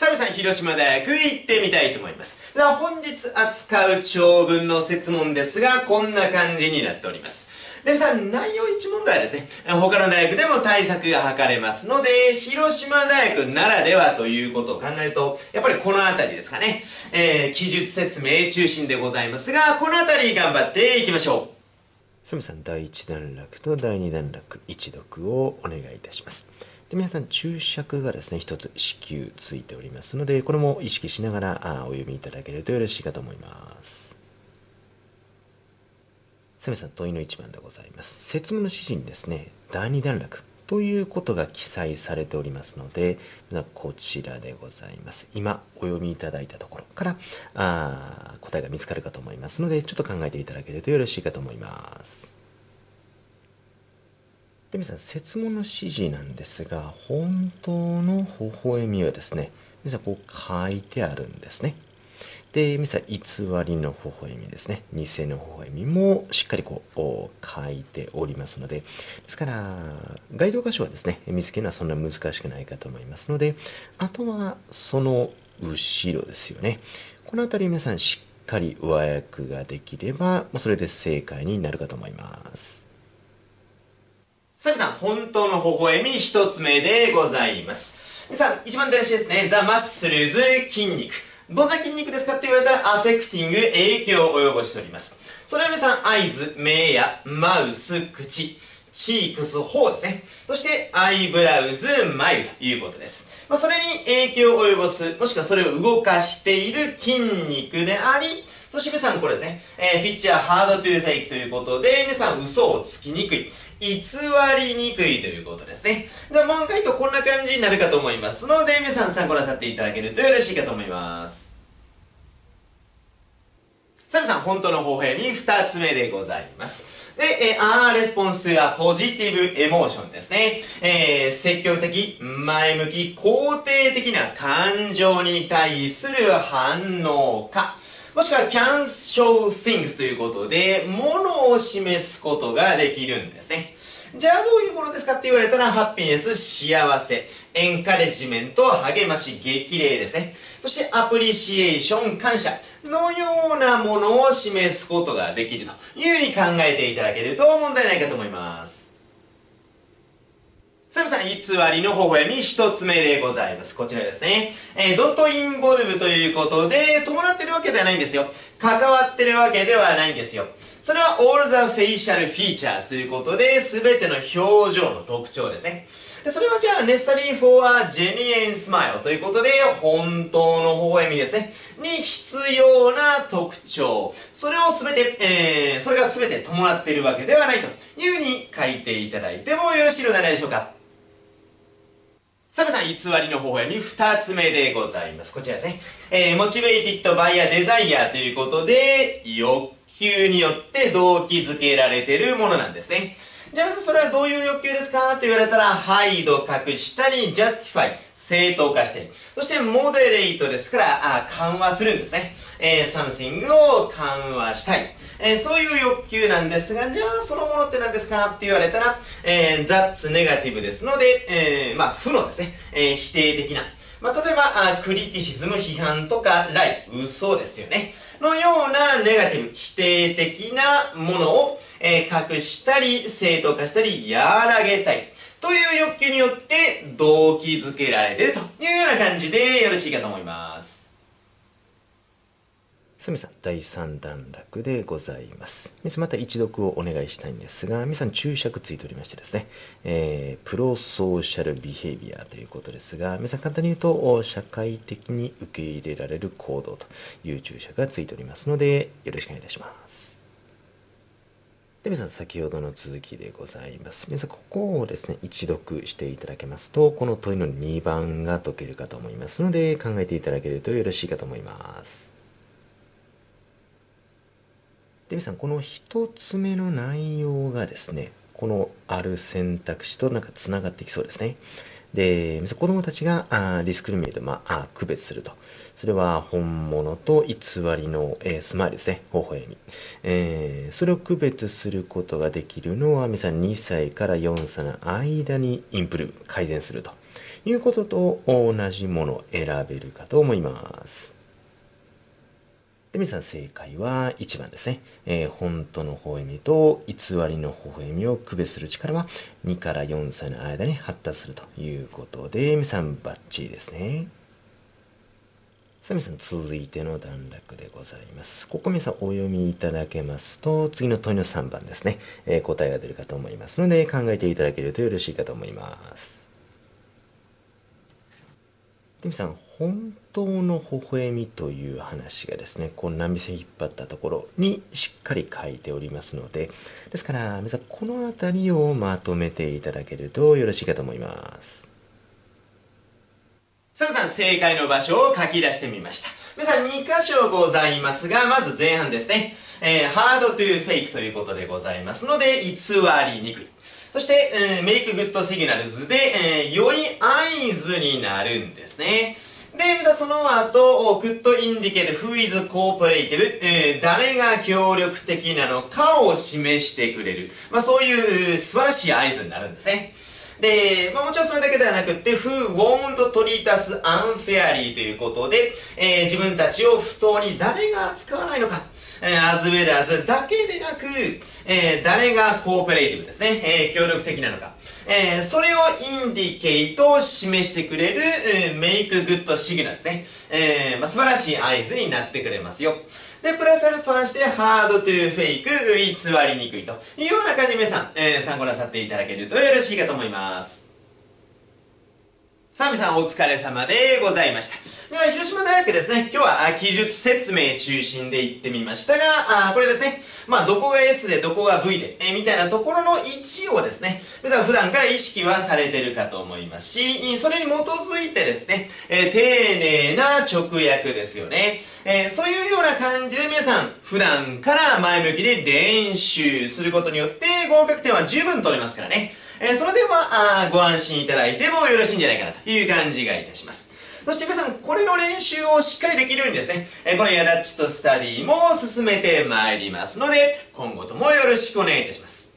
さるさん広島大学行ってみたいと思います。では本日扱う長文の設問ですが、こんな感じになっております。で皆さん、内容1問題はですね、他の大学でも対策が図れますので、広島大学ならではということを考えると、やっぱりこのあたりですかね。記述説明中心でございますが、このあたり頑張っていきましょう。さむさん、第1段落と第2段落、一読をお願いいたします。で皆さん、注釈がですね、一つ至急ついておりますので、これも意識しながらお読みいただけるとよろしいかと思います。さむさん、問いの1番でございます。設問の指示にですね、第2段落ということが記載されておりますので、こちらでございます。今、お読みいただいたところから、答えが見つかるかと思いますので、ちょっと考えていただけるとよろしいかと思います。で、皆さん、設問の指示なんですが、本当の微笑みはですね、皆さん、こう書いてあるんですね。で、皆さん、偽りの微笑みですね。偽の微笑みもしっかりこう書いておりますので、ですから、該当箇所はですね、見つけるのはそんな難しくないかと思いますので、あとはその後ろですよね。このあたり皆さん、しっかり和訳ができれば、それで正解になるかと思います。さむさん、本当の微笑み一つ目でございます。皆さん、一番出だしですね、ザ・マッスルズ筋肉。どんな筋肉ですかって言われたら、アフェクティング、影響を及ぼしております。それは皆さん、合図、目や、マウス、口、チークス、頬ですね。そして、アイブラウズ、眉ということです。それに影響を及ぼす、もしくはそれを動かしている筋肉であり、そして皆さん、これですね、フィッチャー、ハードトゥーフェイクということで、皆さん、嘘をつきにくい。偽りにくいということですね。では、問題とこんな感じになるかと思いますので、皆さん参考なさっていただけるとよろしいかと思います。さあ皆さん、本当の微笑み2つ目でございます。で、are response to a positive emotion ですね。積極的、前向き、肯定的な感情に対する反応か。もしくは can show things ということで、物を示すことができるんですね。じゃあどういうものですかって言われたら、ハッピネス、幸せ、エンカレッジメント、励まし、激励ですね。そしてアプリシエーション、感謝のようなものを示すことができるというふうに考えていただけると問題ないかと思います。さあ皆さん、偽りの微笑み一つ目でございます。こちらですね。ドットインボルブということで、伴ってるわけではないんですよ。関わってるわけではないんですよ。それは all the facial features ということで、すべての表情の特徴ですね。でそれはじゃあ、necessary for a genuine smile ということで、本当の微笑みですね。に必要な特徴。それをすべて、それがすべて伴っているわけではないというふうに書いていただいてもよろしいのではないでしょうか。さあ皆さん、偽りの微笑み二つ目でございます。こちらですね。モチベイティッドバイアデザイアということで、欲求によって動機づけられているものなんですね。じゃあ皆さん、それはどういう欲求ですかと言われたら、ハイド、隠したり、ジャッジファイ、正当化している。そして、モデレートですから、緩和するんですね。サムシングを緩和したい。そういう欲求なんですが、じゃあそのものって何ですかって言われたら、that's negative ですので、負のですね、否定的な。例えば、クリティシズム、批判とか、lie、嘘ですよね。のようなネガティブ、否定的なものを、隠したり、正当化したり、和らげたり。という欲求によって、動機づけられているというような感じでよろしいかと思います。さあ皆さん、第3段落でございます。皆さん、また一読をお願いしたいんですが、皆さん、注釈ついておりましてですね、プロソーシャルビヘイビアということですが、皆さん、簡単に言うと、社会的に受け入れられる行動という注釈がついておりますので、よろしくお願いいたします。で、皆さん、先ほどの続きでございます。皆さん、ここをですね、一読していただけますと、この問いの2番が解けるかと思いますので、考えていただけるとよろしいかと思います。で皆さん、この一つ目の内容がですね、このある選択肢とつながってきそうですね。で、皆さん、子供たちがディスクリミネート、区別すると。それは本物と偽りの、スマイルですね、微笑み。それを区別することができるのは、皆さん、2歳から4歳の間にインプルーブ、改善するということと同じものを選べるかと思います。で、皆さん正解は1番ですね。本当の微笑みと偽りの微笑みを区別する力は2から4歳の間に発達するということで、皆さんバッチリですね。さあ皆さん続いての段落でございます。ここ皆さんお読みいただけますと、次の問いの3番ですね。答えが出るかと思いますので、考えていただけるとよろしいかと思います。で、皆さん本当の微笑みという話がですね、この波線引っ張ったところにしっかり書いておりますので、ですから皆さんこの辺りをまとめていただけるとよろしいかと思います。さあ皆さん正解の場所を書き出してみました。皆さん2箇所ございますが、まず前半ですね。ハードトゥーフェイクということでございますので、偽りにくい。そして、メイクグッドシグナルズで、良い合図になるんですね。で、またその後、could indicate who is cooperative、誰が協力的なのかを示してくれる。まあそういう素晴らしい合図になるんですね。で、まあもちろんそれだけではなくって、who won't treat us unfairly ということで、自分たちを不当に誰が扱わないのか。as well as だけでなく、誰がコーペレーティブですね、協力的なのか、それをインディケートを示してくれる、メイクグッドシグナルですね、まあ、素晴らしい合図になってくれますよ。で、プラスアルファしてハードトゥーフェイク、偽りにくいというような感じで皆さん、参考なさっていただけるとよろしいかと思います。さあ皆さんお疲れ様でございました。皆さん広島大学ですね、今日は記述説明中心で言ってみましたが、これですね、まあどこが S でどこが V で、みたいなところの位置をですね、皆さん普段から意識はされてるかと思いますし、それに基づいてですね、丁寧な直訳ですよね、そういうような感じで皆さん普段から前向きで練習することによって合格点は十分取れますからね。それではご安心いただいてもよろしいんじゃないかなという感じがいたします。そして皆さん、これの練習をしっかりできるようにですね、このヤダッチとスタディも進めてまいりますので、今後ともよろしくお願いいたします。